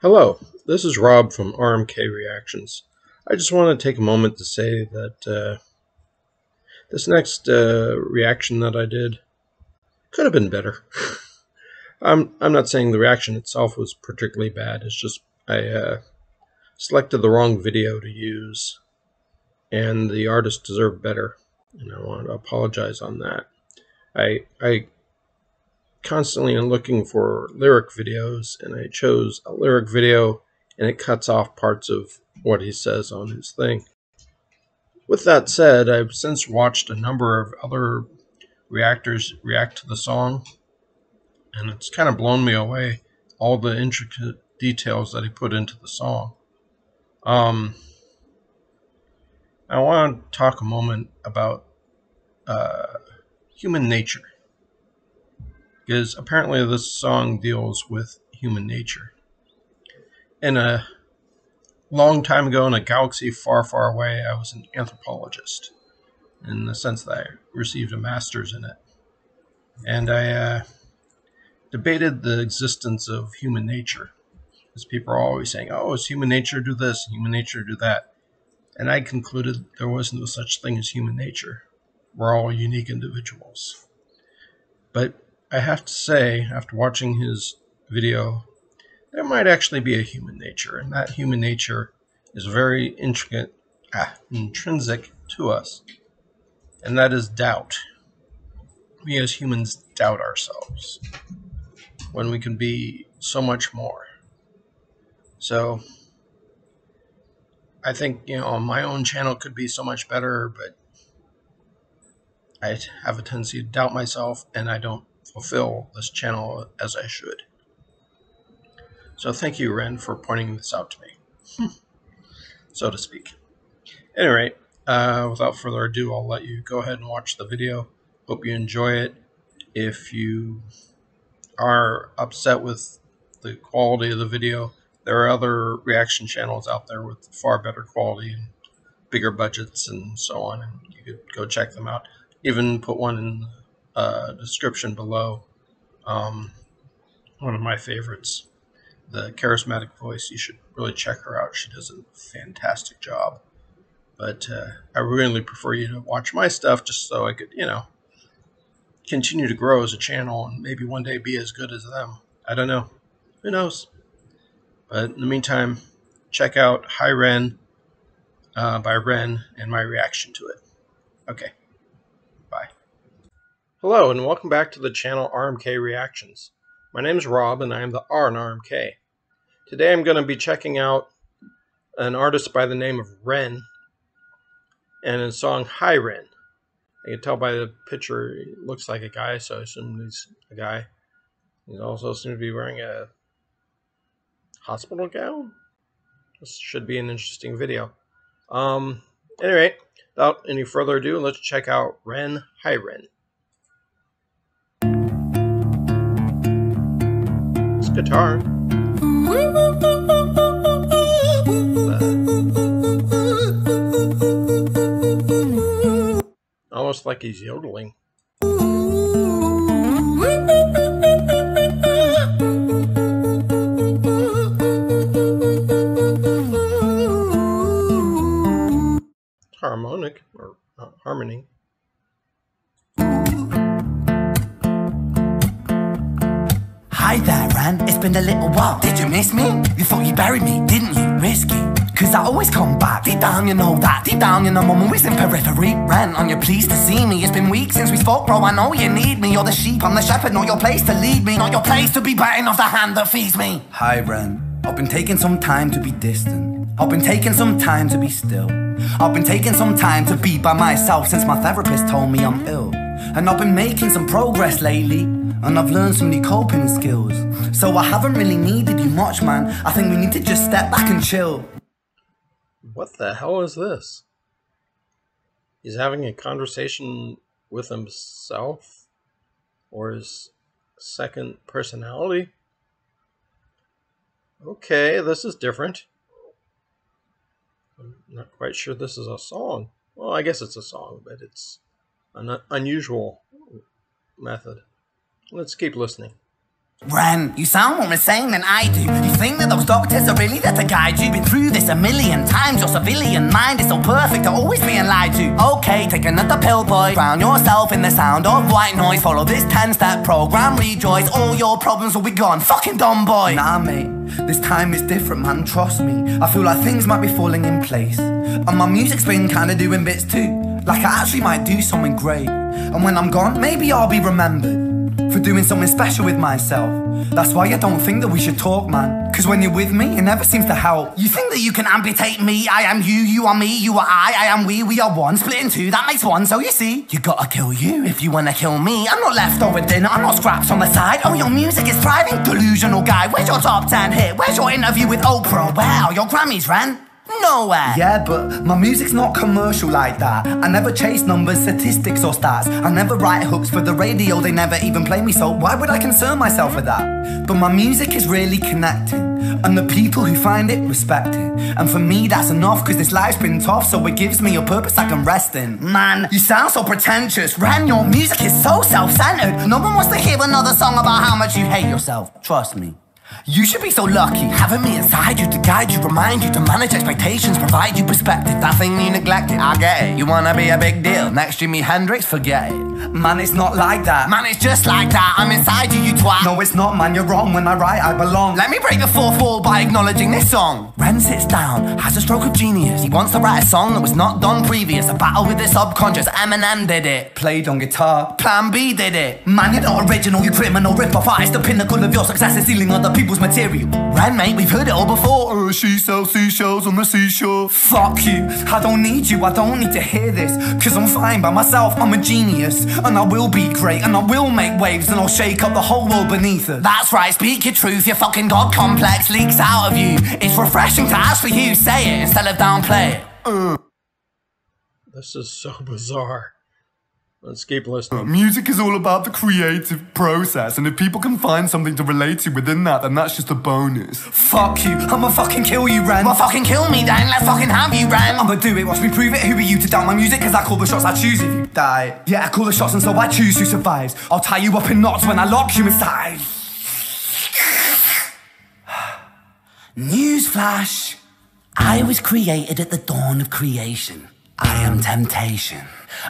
Hello, this is Rob from RMK Reactions. I just want to take a moment to say that this next reaction that I did could have been better. I'm not saying the reaction itself was particularly bad. It's just I selected the wrong video to use, and the artist deserved better, and I want to apologize on that. I constantly am looking for lyric videos, and I chose a lyric video, and it cuts off parts of what he says on his thing. With that said, I've since watched a number of other reactors react to the song, and it's kind of blown me away, all the intricate details that he put into the song. I want to talk a moment about human nature, because apparently this song deals with human nature. And a long time ago, in a galaxy far, far away, I was an anthropologist, in the sense that I received a master's in it. And I debated the existence of human nature, because people are always saying, oh, is human nature do this, human nature do that? And I concluded there was no such thing as human nature. We're all unique individuals. But I have to say, after watching his video, there might actually be a human nature, and that human nature is very intricate, intrinsic to us, and that is doubt. We as humans doubt ourselves when we can be so much more. So I think, you know, my own channel could be so much better, but I have a tendency to doubt myself, and I don't fulfill this channel as I should. So thank you, Ren, for pointing this out to me, so to speak. Anyway, without further ado, I'll let you go ahead and watch the video. Hope you enjoy it. If you are upset with the quality of the video, there are other reaction channels out there with far better quality and bigger budgets and so on, and you could go check them out. Even put one in the description below, one of my favorites, the Charismatic Voice. You should really check her out. She does a fantastic job, but I really prefer you to watch my stuff, just so I could, you know, continue to grow as a channel and maybe one day be as good as them. I don't know, who knows? But in the meantime, check out Hi Ren by Ren and my reaction to it. Okay. Hello and welcome back to the channel RMK Reactions. My name is Rob and I am the R in RMK. Today I'm going to be checking out an artist by the name of Ren and his song Hi Ren. You can tell by the picture he looks like a guy, so I assume he's a guy. He also seems to be wearing a hospital gown. This should be an interesting video. Anyway, without any further ado, let's check out Ren, Hi Ren. Guitar. Almost like he's yodeling. It's harmonic or harmony. Hi there, Ren, it's been a little while. Did you miss me? You thought you buried me, didn't you? Risky, cause I always come back. Deep down you know that, deep down you know I'm always in periphery. Ren, are you pleased to see me? It's been weeks since we spoke, bro, I know you need me. You're the sheep, I'm the shepherd, not your place to lead me. Not your place to be biting off the hand that feeds me. Hi, Ren, I've been taking some time to be distant. I've been taking some time to be still. I've been taking some time to be by myself since my therapist told me I'm ill. And I've been making some progress lately, and I've learned some new coping skills. So I haven't really needed you much, man. I think we need to just step back and chill. What the hell is this? He's having a conversation with himself? Or his second personality? Okay, this is different. I'm not quite sure this is a song. Well, I guess it's a song, but it's an unusual method. Let's keep listening. Ren, you sound more insane than I do. You think that those doctors are really there to guide you? Been through this a million times. Your civilian mind is so perfect, you're always being lied to. Okay, take another pill, boy. Drown yourself in the sound of white noise. Follow this 10-step program, rejoice. All your problems will be gone. Fucking dumb, boy. Nah, mate, this time is different, man, trust me. I feel like things might be falling in place, and my music's been kinda doing bits too. Like I actually might do something great, and when I'm gone, maybe I'll be remembered for doing something special with myself. That's why I don't think that we should talk, man, cause when you're with me, it never seems to help. You think that you can amputate me? I am you, you are me, you are I am we are one. Split in two, that makes one, so you see, you gotta kill you if you wanna kill me. I'm not leftover dinner, I'm not scraps on the side. Oh, your music is thriving, delusional guy. Where's your top 10 hit? Where's your interview with Oprah? Where are your Grammys, Ren? Nowhere. Yeah, but my music's not commercial like that. I never chase numbers, statistics or stats. I never write hooks for the radio, they never even play me, so why would I concern myself with that? But my music is really connecting, and the people who find it respect it. And for me, that's enough, cause this life's been tough, so it gives me a purpose I can rest in. Man, you sound so pretentious, Ren, your music is so self-centered. No one wants to hear another song about how much you hate yourself, trust me. You should be so lucky, having me inside you to guide you, remind you to manage expectations, provide you perspective. That thing you neglected, I get it. You wanna be a big deal, next to me Hendrix, forget it. Man, it's not like that. Man, it's just like that. I'm inside you, you twat. No, it's not, man, you're wrong. When I write, I belong. Let me break the fourth wall by acknowledging this song. Ren sits down, has a stroke of genius. He wants to write a song that was not done previous. A battle with the subconscious, Eminem did it. Played on guitar, Plan B did it. Man, you're not original, you criminal rip-off artist. The pinnacle of your success is stealing other people's material. Ren, mate, we've heard it all before. She sells seashells on the seashore. Fuck you, I don't need you, I don't need to hear this, cause I'm fine by myself. I'm a genius, and I will be great, and I will make waves, and I'll shake up the whole world beneath it. That's right, speak your truth, your fucking god complex leaks out of you. It's refreshing to actually hear you say it, instead of downplay it. This is so bizarre. Let's keep listening. Music is all about the creative process, and if people can find something to relate to within that, then that's just a bonus. Fuck you, I'ma fucking kill you, Ren. Well, fucking kill me then, let's fucking have you, Ren. I'ma do it, watch me prove it. Who are you to doubt my music? Cause I call the shots, I choose if you die. Yeah, I call the shots, and so I choose who survives. I'll tie you up in knots when I lock you inside. Newsflash, I was created at the dawn of creation. I am temptation.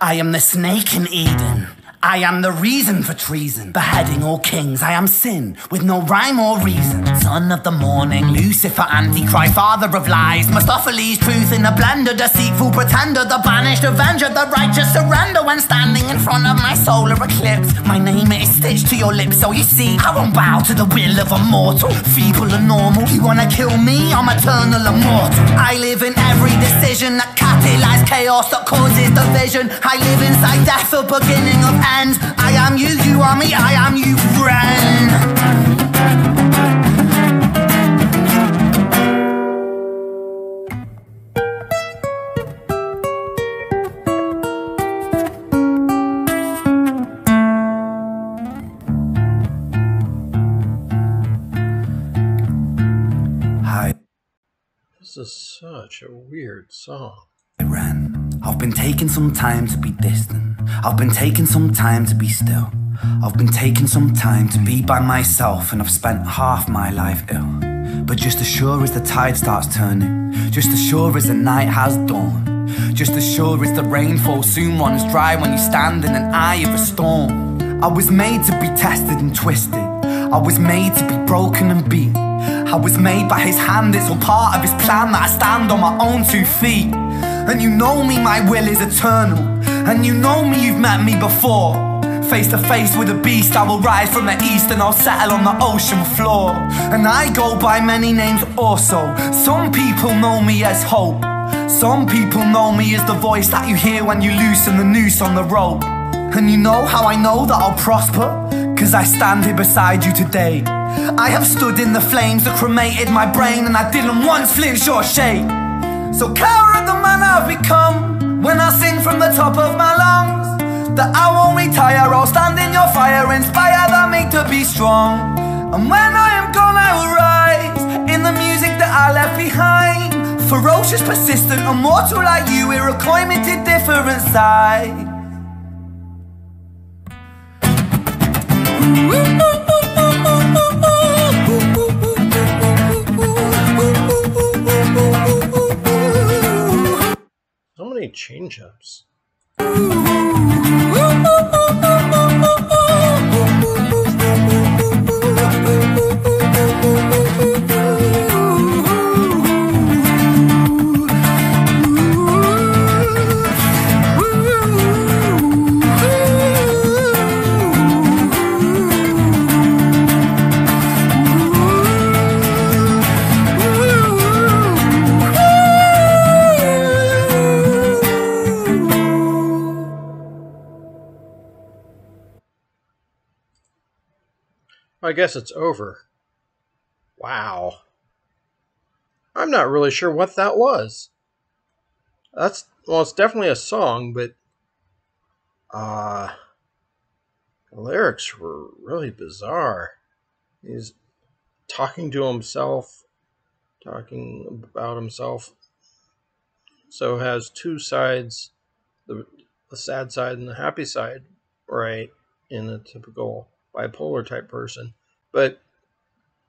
I am the snake in Eden. I am the reason for treason, beheading all kings. I am sin, with no rhyme or reason. Son of the morning, Lucifer, Antichrist, father of lies, Mistopheles, truth in a blender, deceitful pretender, the banished avenger, the righteous surrender. When standing in front of my solar eclipse, my name is stitched to your lips, so you see, I won't bow to the will of a mortal, feeble and normal. You wanna kill me? I'm eternal and mortal. I live in every decision that catalyzes chaos, that causes division. I live inside death, the beginning of end. I am you, you are me, I am you, Ren. Hi. This is such a weird song. Ren, I've been taking some time to be distant. I've been taking some time to be still. I've been taking some time to be by myself, and I've spent half my life ill. But just as sure as the tide starts turning, just as sure as the night has dawned, just as sure as the rainfall soon runs dry when you stand in an eye of a storm. I was made to be tested and twisted. I was made to be broken and beat. I was made by his hand, it's all part of his plan that I stand on my own 2 feet. And you know me, my will is eternal. And you know me, you've met me before. Face to face with a beast, I will rise from the east, and I'll settle on the ocean floor. And I go by many names also. Some people know me as hope. Some people know me as the voice that you hear when you loosen the noose on the rope. And you know how I know that I'll prosper? Cause I stand here beside you today. I have stood in the flames that cremated my brain, and I didn't once flinch or shake. So cower at the man I've become, when I sing from the top of my lungs, that I won't retire, I'll stand in your fire, inspire that make to be strong. And when I am gone I will rise, in the music that I left behind. Ferocious, persistent, immortal like you, we're reclining to different sides. change-ups. I guess it's over. Wow. I'm not really sure what that was. That's, well, it's definitely a song, but the lyrics were really bizarre. He's talking to himself, talking about himself. So it has two sides, the sad side and the happy side, right, in a typical bipolar type person, but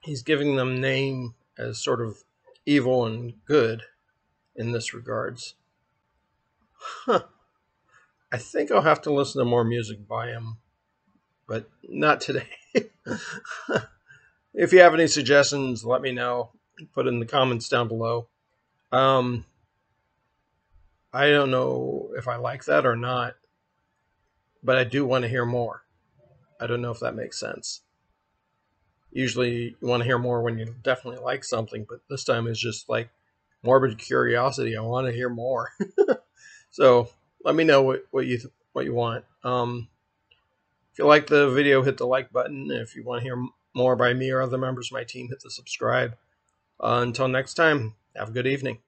he's giving them name as sort of evil and good in this regards. Huh. I think I'll have to listen to more music by him, but not today. If you have any suggestions, let me know. Put in the comments down below. I don't know if I like that or not, but I do want to hear more. I don't know if that makes sense. Usually you want to hear more when you definitely like something, but this time it's just like morbid curiosity. I want to hear more. So let me know what you want. If you like the video, hit the like button. If you want to hear more by me or other members of my team, hit the subscribe. Until next time, have a good evening.